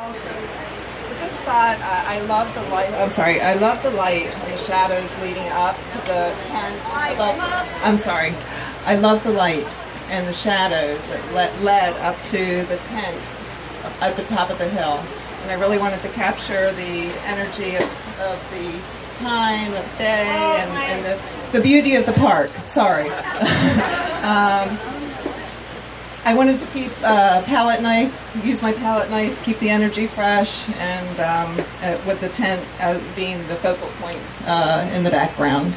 With this spot, I love the light. I'm sorry, I love the light and the shadows leading up to the tent. I'm sorry, I love the light and the shadows that led up to the tent at the top of the hill. And I really wanted to capture the energy of the time of day and the beauty of the park. Sorry. I wanted to keep use my palette knife, keep the energy fresh, and with the tent being the focal point in the background.